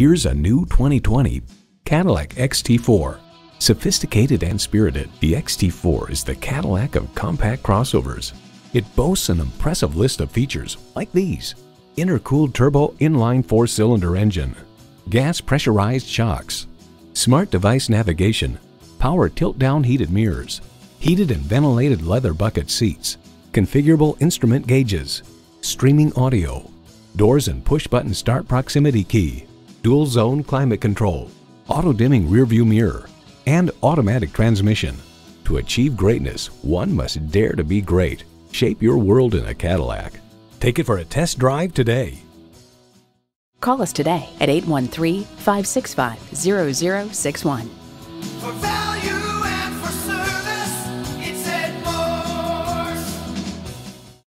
Here's a new 2020 Cadillac XT4. Sophisticated and spirited, the XT4 is the Cadillac of compact crossovers. It boasts an impressive list of features like these: intercooled turbo inline 4-cylinder engine, gas pressurized shocks, smart device navigation, power tilt-down heated mirrors, heated and ventilated leather bucket seats, configurable instrument gauges, streaming audio, doors and push-button start proximity key, dual-zone climate control, auto-dimming rearview mirror, and automatic transmission. To achieve greatness, one must dare to be great. Shape your world in a Cadillac. Take it for a test drive today. Call us today at 813-565-0061.